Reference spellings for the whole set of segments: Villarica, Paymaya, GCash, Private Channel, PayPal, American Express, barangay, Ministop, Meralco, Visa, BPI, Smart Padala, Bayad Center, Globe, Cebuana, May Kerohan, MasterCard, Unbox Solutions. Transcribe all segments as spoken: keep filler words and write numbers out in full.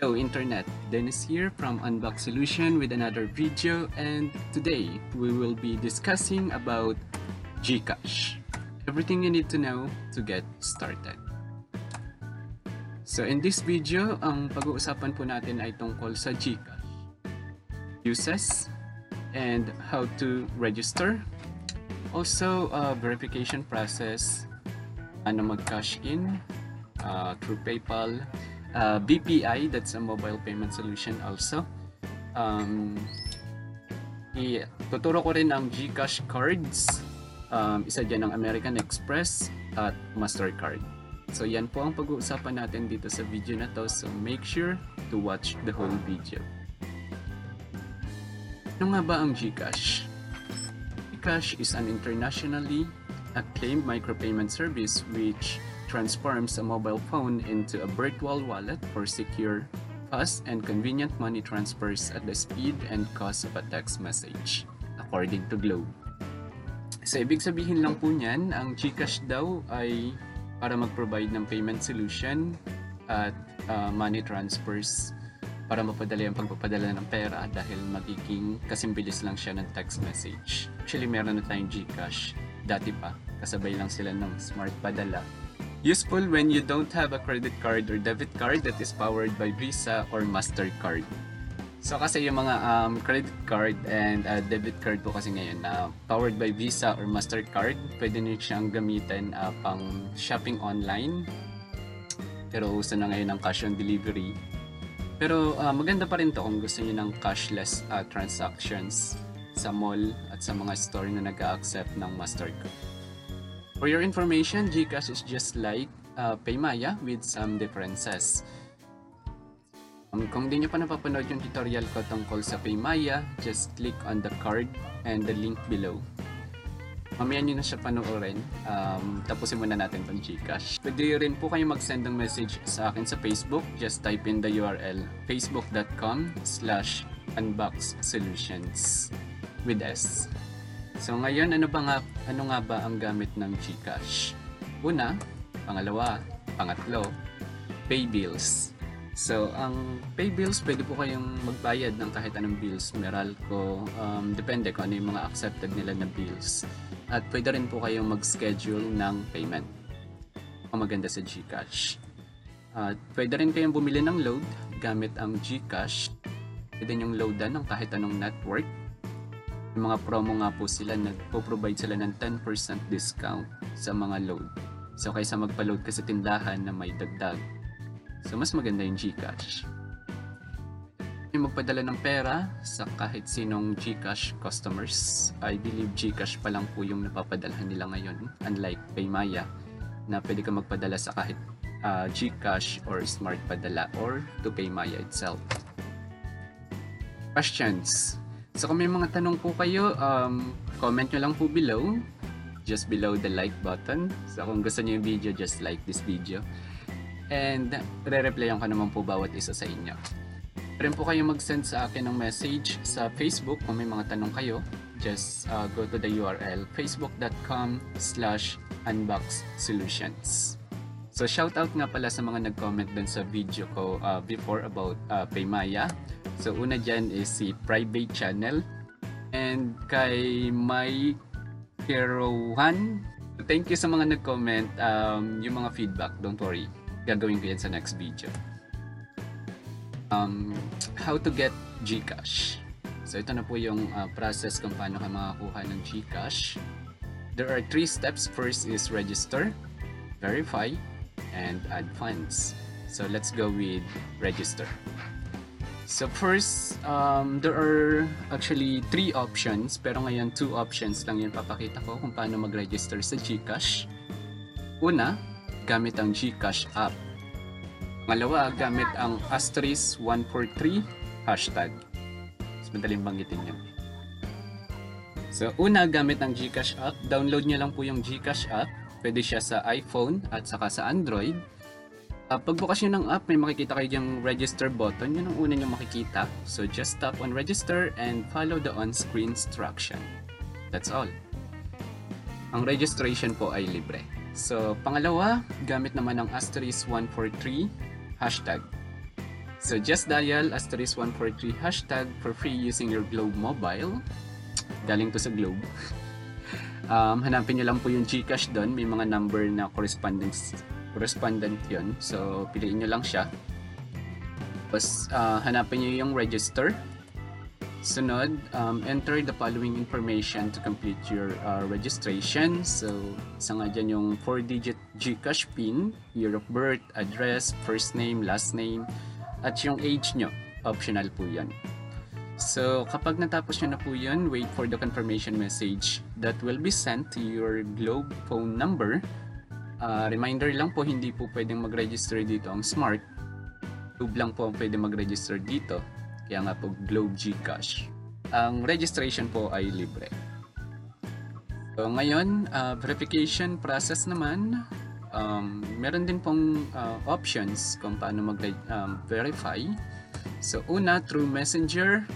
Hello Internet, Dennis here from Unbox Solutions with another video, and today we will be discussing about GCash. Everything you need to know to get started. So in this video, ang pag-uusapan po natin ay tungkol sa GCash, uses, and how to register. Also, uh, verification process, ano mag-cash in uh, through PayPal. Uh, B P I, that's a mobile payment solution also. Um, tuturo ko rin ang GCash cards. Um, isa dyan ang American Express at MasterCard. So yan po ang pag-uusapan natin dito sa video na to. So make sure to watch the whole video. Ano nga ba ang GCash? GCash is an internationally acclaimed micropayment service which transforms a mobile phone into a virtual wallet for secure, fast, and convenient money transfers at the speed and cost of a text message, according to Globe. So, ibig sabihin lang po niyan, ang GCash daw ay para mag-provide ng payment solution at uh, money transfers para mapadali ang pagpapadala ng pera dahil magiging kasimbilis lang siya ng text message. Actually, meron na tayong GCash. Dati pa, kasabay lang sila ng Smart Padala. Useful when you don't have a credit card or debit card that is powered by Visa or MasterCard. So kasi yung mga um, credit card and uh, debit card po kasi ngayon na uh, powered by Visa or MasterCard, pwede nyo siyang gamitin uh, pang shopping online. Pero uso na ngayon ang cash on delivery. Pero uh, maganda pa rin to kung gusto nyo ng cashless uh, transactions sa mall at sa mga store na nag-a-accept ng MasterCard. For your information, GCash is just like uh, Paymaya with some differences. Um, kung di nyo pa napapanood yung tutorial ko tungkol sa Paymaya, just click on the card and the link below. Mamaya nyo na siya panoorin. Um, tapusin muna natin pang GCash. Pwede rin po kayo mag-send ng message sa akin sa Facebook. Just type in the U R L facebook.com slash unboxsolutions with S. So ngayon, ano ba nga, ano nga ba ang gamit ng GCash? Una, pangalawa, pangatlo, pay bills. So ang pay bills, pwede po kayong magbayad ng kahit anong bills, Meralco, um, depende kung ano yung mga accepted nila na bills. At pwede rin po kayong mag-schedule ng payment. Ang maganda sa GCash. At pwede rin kayong bumili ng load gamit ang GCash. Pwede nyong loadan ng kahit anong network. Yung mga promo nga po sila, nagpo-provide sila ng ten percent discount sa mga load. So kaysa magpa-load ka sa tindahan na may dagdag, so mas maganda yung GCash. Yung magpadala ng pera sa kahit sinong GCash customers. I believe GCash pa lang po yung napapadalhan nila ngayon, unlike Paymaya na pwede ka magpadala sa kahit uh, GCash or Smart Padala or to Paymaya itself. Questions? So kung may mga tanong po kayo, um, comment nyo lang po below, just below the like button. So kung gusto nyo yung video, just like this video. And re-replyan ko naman po bawat isa sa inyo. Pwede po kayo mag-send sa akin ng message sa Facebook kung may mga tanong kayo. Just uh, go to the U R L facebook.com slash unboxsolutions. So shoutout nga pala sa mga nag-comment dun sa video ko uh, before about uh, Paymaya. So una dyan is si Private Channel and kay May Kerohan. Thank you sa mga nag-comment, um, yung mga feedback, don't worry. Gagawin ko yan sa next video. Um, how to get GCash. So ito na po yung uh, process kung paano ka makakuha ng GCash. There are three steps. First is register, verify, and add funds. So let's go with register. So first, um, there are actually three options, pero ngayon two options lang yung papakita ko kung paano mag-register sa GCash. Una, gamit ang GCash app. Pangalawa, gamit ang asterisk one four three hashtag. Mas madaling banggitin yun. So una, gamit ang GCash app. Download nyo lang po yung GCash app. Pwede siya sa iPhone at saka sa Android. Uh, pagbukas nyo ng app, may makikita kayo yung register button. Yun ang una nyo makikita. So just tap on register and follow the on-screen instruction. That's all. Ang registration po ay libre. So pangalawa, gamit naman ang asterisk one four three hashtag. So just dial asterisk one four three hashtag for free using your Globe mobile. Galing to sa Globe. um, hanapin nyo lang po yung GCash doon. May mga number na correspondence, correspondent yun. So piliin nyo lang siya. Tapos uh, hanapin nyo yung register. Sunod, um, enter the following information to complete your uh, registration. So, isa nga dyan yung four digit GCash PIN, year of birth, address, first name, last name, at yung age nyo. Optional po yan. So, kapag natapos nyo na po yun, wait for the confirmation message that will be sent to your Globe phone number. Uh, reminder lang po, hindi po pwedeng mag-register dito ang Smart. Globe lang po ang pwedeng mag-register dito. Kaya nga po Globe GCash. Ang registration po ay libre. So ngayon, uh, verification process naman, um, meron din pong uh, options kung paano mag-verify. Um, so una, through Messenger.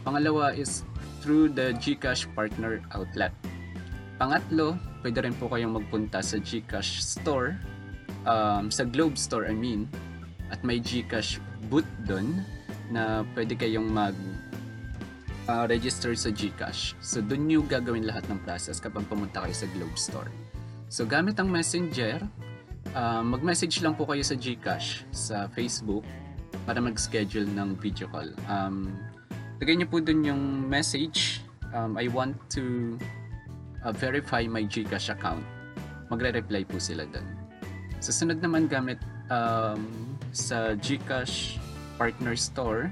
Pangalawa is through the GCash partner outlet. Pangatlo, pwede rin po kayong magpunta sa GCash store, um, sa Globe store I mean, at may GCash booth doon na pwede kayong mag uh, register sa GCash. So dun nyo gagawin lahat ng process kapag pumunta kayo sa Globe Store. So gamit ang Messenger, uh, mag-message lang po kayo sa GCash sa Facebook para mag-schedule ng video call. Um, tagay nyo po dun yung message, um, I want to uh, verify my GCash account. Magre-reply po sila dun. Sa sunod naman gamit um, sa GCash partner store.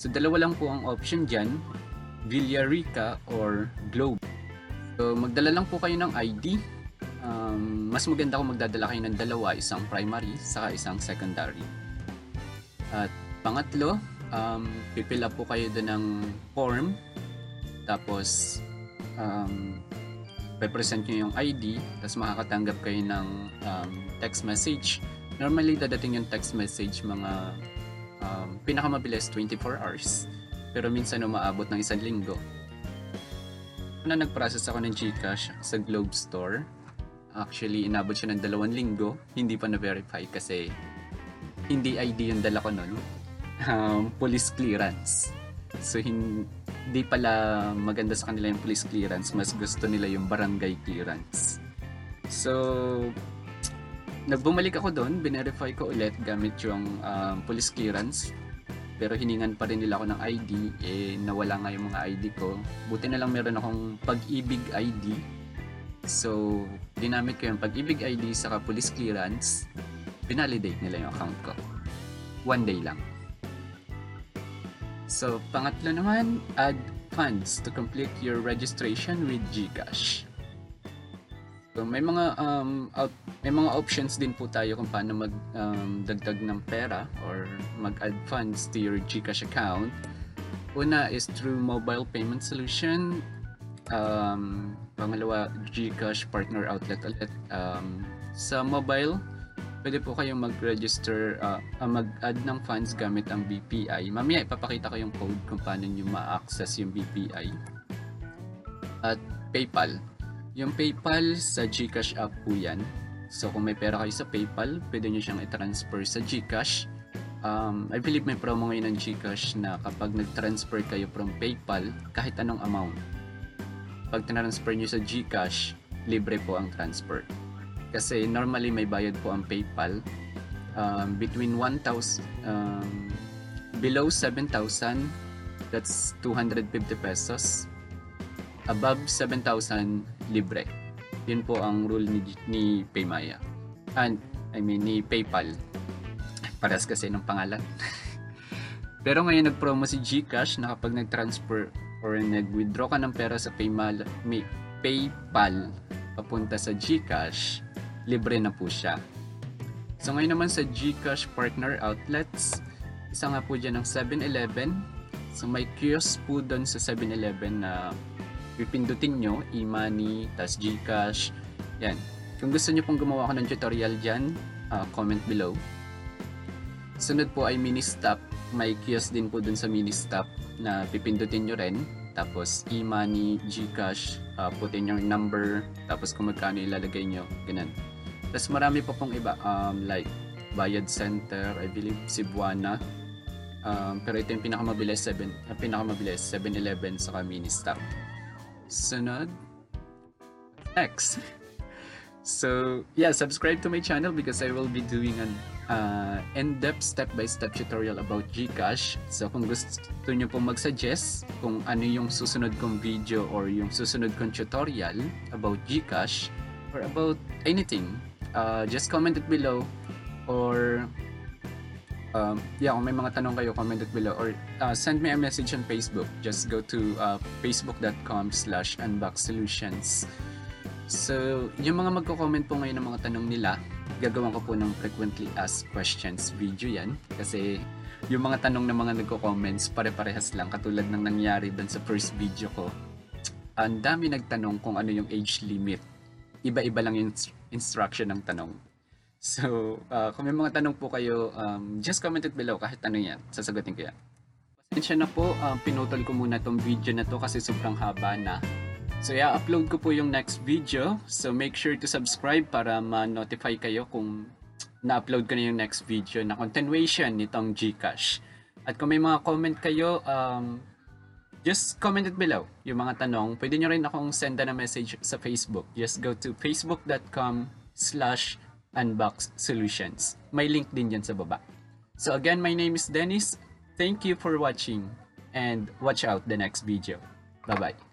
So dalawa lang po ang option dyan, Villarica or Globe. So magdala lang po kayo ng I D. Um, mas maganda kung magdadala kayo ng dalawa, isang primary saka isang secondary. At pangatlo, um, pipila po kayo doon ng form. Tapos um, pe-present nyo yung I D, tapos makakatanggap kayo ng um, text message. Normally dadating yung text message mga Um, pinakamabilis twenty-four hours, pero minsan umaabot ng isang linggo. Na nag-process ako ng GCash sa Globe Store, actually inabot siya ng dalawang linggo, hindi pa na-verify kasi hindi I D yung dala ko nun, um, police clearance. So hindi pala maganda sa kanila yung police clearance, mas gusto nila yung barangay clearance. So nagbumalik ako doon, binerify ko ulit gamit yung um, police clearance, pero hiningan pa rin nila ako ng I D, eh nawala nga yung mga I D ko. Buti na lang meron akong pag-ibig I D, so ginamit ko yung pag-ibig I D saka police clearance, binalidate nila yung account ko. One day lang. So pangatlo naman, add funds to complete your registration with GCash. So, may mga um, out, may mga options din po tayo kung paano magdagdag um, ng pera or mag-add funds to your GCash account. Una is through mobile payment solution. Um, pangalawa, GCash partner outlet ulit. Um, sa mobile, pwede po kayong mag-register, uh, uh, mag-add ng funds gamit ang B P I. Mamaya ipapakita ko yung code kung paano nyo ma-access yung B P I. At PayPal. Yung PayPal sa GCash app po yan. So kung may pera kayo sa PayPal, pwede nyo siyang i-transfer sa GCash. Um, I believe may promo ngayon ng GCash na kapag nag-transfer kayo from PayPal, kahit anong amount, pag transfer nyo sa GCash, libre po ang transfer. Kasi normally may bayad po ang PayPal. Um, between one thousand, um, below seven thousand, that's two hundred fifty pesos. Above seven thousand, libre. Yun po ang rule ni, ni Paymaya. And, I mean, ni PayPal. Paras kasi ng pangalan. Pero ngayon nag-promo si GCash na kapag nag-transfer or nag-withdraw ka ng pera sa Paymala, may PayPal papunta sa GCash, libre na po siya. So ngayon naman sa GCash partner outlets, isa nga po dyan ang seven eleven. So may kiosk po doon sa seven eleven na pipindutin nyo, e-money, tas GCash, yan. Kung gusto nyo pong gumawa ako ng tutorial dyan, uh, comment below. Sunod po ay Ministop. May kiosk din po dun sa Ministop na pipindutin nyo rin. Tapos e-money, GCash, uh, putin yung number, tapos kung magkano ilalagay nyo, ganun. Tapos marami pa pong iba, um, like Bayad Center, I believe Cebuana. Um, pero ito yung pinakamabilis, seven, uh, pinakamabilis seven eleven saka Ministop. Sunod. Next. So yeah, subscribe to my channel because I will be doing an uh, in-depth step-by-step tutorial about GCash. So kung gusto nyo po mag-suggest kung ano yung susunod kong video or yung susunod kong tutorial about GCash or about anything, uh, just comment it below, or Um, yeah, kung may mga tanong kayo, comment it below, or uh, send me a message on Facebook. Just go to uh, facebook dot com slash unbox solutions. So, yung mga magko-comment po ngayon ng mga tanong nila, gagawin ko po ng frequently asked questions video yan. Kasi yung mga tanong ng mga nagko-comments, pare-parehas lang. Katulad ng nangyari dun sa first video ko, ang dami nagtanong kung ano yung age limit. Iba-iba lang yung instruction ng tanong. So, uh, kung may mga tanong po kayo, um, just comment it below, kahit ano yan, sasagutin ko yan. Pasensya na po, um, pinutol ko muna tong video na to kasi sobrang haba na. So, yeah, upload ko po yung next video. So, make sure to subscribe para ma-notify kayo kung na-upload ko na yung next video na continuation nitong GCash. At kung may mga comment kayo, um, just comment it below. Yung mga tanong, pwede nyo rin akong senda na message sa Facebook. Just go to facebook dot com slash Unbox Solutions. May link din dyan sa baba. So again, my name is Dennis. Thank you for watching and watch out the next video. Bye-bye.